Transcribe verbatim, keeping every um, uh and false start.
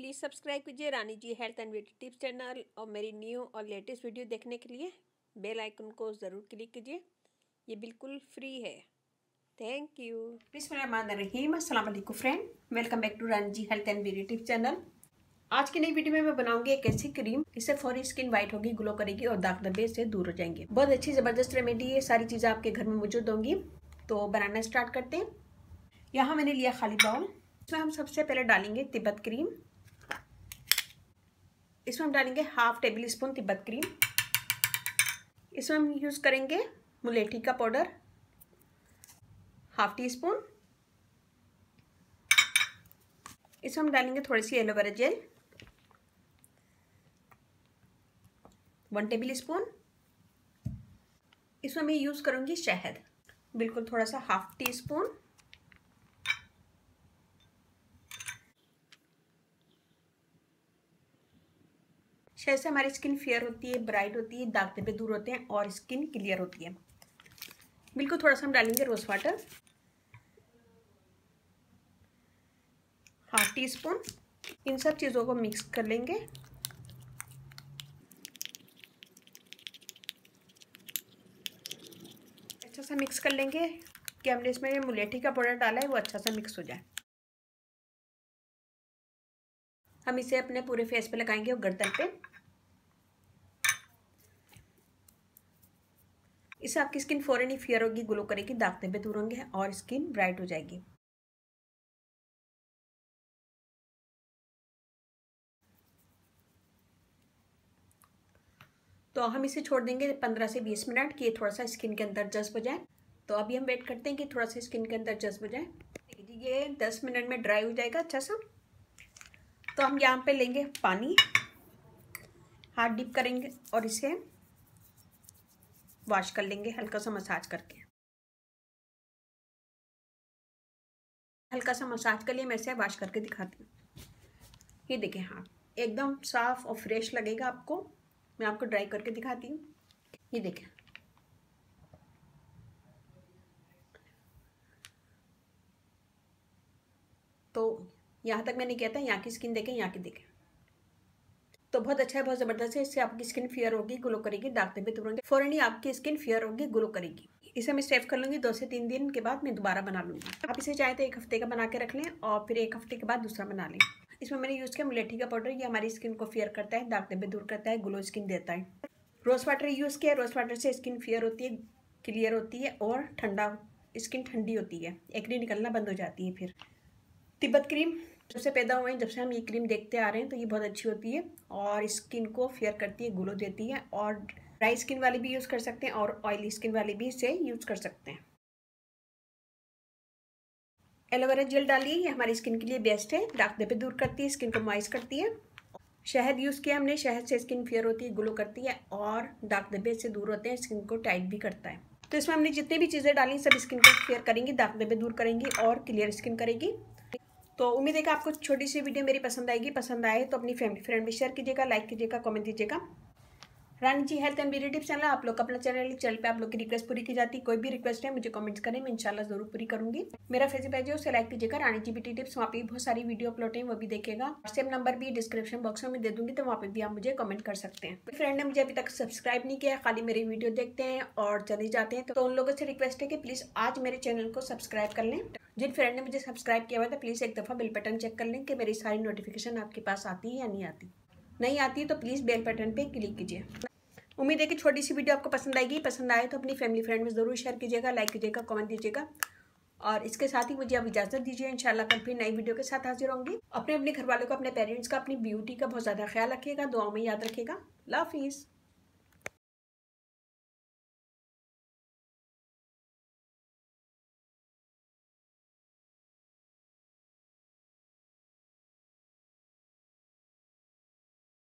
Please subscribe कीजिए Rani ji health and beauty tips channel, और मेरी न्यू और लेटेस्ट वीडियो देखने के लिए बेल आइकन को ज़रूर क्लिक कीजिए। ये बिल्कुल फ्री है। Thank you. बिस्मिल्लाहिर्रहमानिर्रहीम। अस्सलाम वालेकुम friend, welcome back to Rani ji health and beauty tips channel. आज की नई वीडियो में मैं बनाऊंगी एक ऐसी क्रीम, इससे फौरी स्किन वाइट होगी, ग्लो करेगी और दाग धब्बे से दूर हो जाएंगे। बहुत अच्छी ज़बरदस्त रेमेडी है। सारी चीज़ें आपके घर में मौजूद होंगी। तो बनाना स्टार्ट करते हैं। यहाँ मैंने लिया खाली बाउल। इसमें हम सबसे पहले डालेंगे तिब्बत क्रीम। इसमें हम डालेंगे half tablespoon Tibet cream. इसमें हम यूज़ करेंगे मुलेठी का पाउडर हाफ टी स्पून। इसमें हम डालेंगे थोड़ी सी aloe vera gel one tablespoon. इसमें मैं यूज़ करूँगी शहद, बिल्कुल थोड़ा सा हाफ टी स्पून। शहद से हमारी स्किन फेयर होती है, ब्राइट होती है, दाग धब्बे दूर होते हैं और स्किन क्लियर होती है। बिल्कुल थोड़ा सा हम डालेंगे rose water half teaspoon. इन सब चीज़ों को मिक्स कर लेंगे। अच्छा सा मिक्स कर लेंगे कि हमने इसमें मुलेठी का पाउडर डाला है वो अच्छा सा मिक्स हो जाए। हम इसे अपने पूरे फेस पे लगाएंगे और गर्दन पे। इससे आपकी स्किन फौरन ही फेयर होगी, ग्लो करेगी, दाग धब्बे दूर होंगे और स्किन ब्राइट हो जाएगी। तो हम इसे छोड़ देंगे पंद्रह से बीस मिनट कि ये थोड़ा सा स्किन के अंदर जज्ब हो जाए। तो अभी हम वेट करते हैं कि थोड़ा सा स्किन के अंदर जज्ब हो जाए। ये दस मिनट में ड्राई हो जाएगा अच्छा सा। तो हम यहाँ पे लेंगे पानी, हाथ डिप करेंगे और इसे वॉश कर लेंगे हल्का सा मसाज करके। हल्का सा मसाज के लिए मैं इसे वॉश करके दिखाती हूँ। ये देखें, हाँ एकदम साफ और फ्रेश लगेगा आपको। मैं आपको ड्राई करके दिखाती हूँ। ये देखें, तो यहाँ तक मैंने किया था। यहाँ की स्किन देखें, यहाँ की देखें। तो बहुत अच्छा है, बहुत ज़बरदस्त है। इससे आपकी स्किन फेयर होगी, ग्लो करेगी, दाग धब्बे दूर होंगे। फौरन ही आपकी स्किन फेयर होगी, ग्लो करेगी। इसे मैं सेव कर लूँगी। दो से तीन दिन के बाद मैं दोबारा बना लूँगी। आप इसे चाहे तो एक हफ्ते का बना के रख लें और फिर एक हफ्ते के बाद दूसरा बना लें। इसमें मैंने यूज़ किया मुलेठी का पाउडर। ये हमारी स्किन को फेयर करता है, दाग धब्बे दूर करता है, ग्लो स्किन देता है। रोज़ वाटर यूज़ किया। रोज़ वाटर से स्किन फेयर होती है, क्लियर होती है और ठंडा स्किन ठंडी होती है, एक्ने निकलना बंद हो जाती है। फिर तिब्बत क्रीम जब से पैदा हुए हैं, जब से हम ये क्रीम देखते आ रहे हैं, तो ये बहुत अच्छी होती है और स्किन को फेयर करती है, ग्लो देती है। और ड्राई स्किन वाले भी यूज़ कर सकते हैं और ऑयली स्किन वाले भी इसे यूज़ कर सकते हैं। एलोवेरा जेल डालिए, ये हमारी स्किन के लिए बेस्ट है। दाग धब्बे दूर करती है, स्किन को मॉइस्ट करती है। शहद यूज़ किया हमने, शहद से स्किन फेयर होती है, ग्लो करती है और दाग धब्बे से दूर होते हैं, स्किन को टाइट भी करता है। तो इसमें हमने जितनी भी चीज़ें डाली सब स्किन को फेयर करेंगी, दाग धब्बे दूर करेंगी और क्लियर स्किन करेगी। तो उम्मीद है कि आपको छोटी सी वीडियो मेरी पसंद आएगी। पसंद आए तो अपनी फैमिली फ्रेंड में शेयर कीजिएगा, लाइक कीजिएगा, कमेंट दीजिएगा। Rani ji health and beauty tips channel आप लोग अपना चैनल चैनल पे आप लोग की रिक्वेस्ट पूरी की जाती है। कोई भी रिक्वेस्ट है मुझे कमेंट्स करें, मैं इंशाल्लाह जरूर पूरी करूँगी। मेरा फेसबुक पेज है, उसे लाइक कीजिएगा, रानी जी ब्यूटी टिप्स। वहाँ पे बहुत सारी वीडियो अपलोड है, वो भी देखिएगा। व्हाट्सएप नंबर भी डिस्क्रिप्शन बॉक्स में दे दूँगी, तो वहाँ पर भी आप मुझे कमेंट कर सकते हैं। मेरे फ्रेंड ने मुझे अभी तक सब्सक्राइब नहीं किया, खाली मेरी वीडियो देखते हैं और चले जाते हैं। तो उन लोगों से रिक्वेस्ट है कि प्लीज़ आज मेरे चैनल को सब्सक्राइब कर लें। जिन फ्रेंड ने मुझे सब्सक्राइब किया हुआ था प्लीज़ एक दफ़ा बेल बटन चेक कर लें कि मेरी सारी नोटिफिकेशन आपके पास आती है या नहीं आती। नहीं आती तो प्लीज़ बेल बटन पे क्लिक कीजिए। उम्मीद है कि छोटी सी वीडियो आपको पसंद आएगी। पसंद आए तो अपनी फैमिली फ्रेंड में ज़रूर शेयर कीजिएगा, लाइक कीजिएगा, कमेंट दीजिएगा। और इसके साथ ही मुझे अब इजाज़त दीजिए। इंशाल्लाह कल फिर नई वीडियो के साथ हाजिर होंगी। अपने अपने घर वालों को, अपने पेरेंट्स का, अपनी ब्यूटी का बहुत ज़्यादा ख्याल रखिएगा। दुआओं में याद रखिएगा। अल्लाह हाफिज़।